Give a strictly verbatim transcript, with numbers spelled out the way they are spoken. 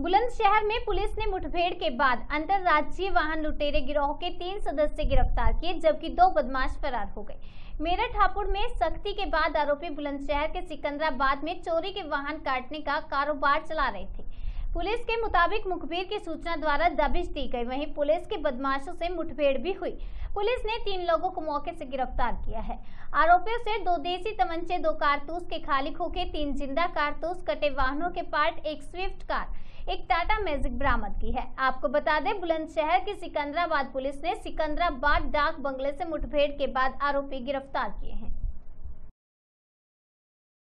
बुलंदशहर में पुलिस ने मुठभेड़ के बाद अंतरराज्यीय वाहन लुटेरे गिरोह के तीन सदस्य गिरफ्तार किए, जबकि दो बदमाश फरार हो गए। मेरठ हापुड़ में सख्ती के बाद आरोपी बुलंदशहर के सिकंदराबाद में चोरी के वाहन काटने का कारोबार चला रहे थे। पुलिस के मुताबिक मुखबिर की सूचना द्वारा दबिश दी गई, वहीं पुलिस के बदमाशों से मुठभेड़ भी हुई। पुलिस ने तीन लोगों को मौके से गिरफ्तार किया है। आरोपियों से दो देसी तमंचे, दो कारतूस के खाली खोखे, तीन जिंदा कारतूस, कटे वाहनों के पार्ट, एक स्विफ्ट कार, एक टाटा मैजिक बरामद की है। आपको बता दें, बुलंदशहर के सिकंदराबाद पुलिस ने सिकंदराबाद डाक बंगले से मुठभेड़ के बाद आरोपी गिरफ्तार किए हैं।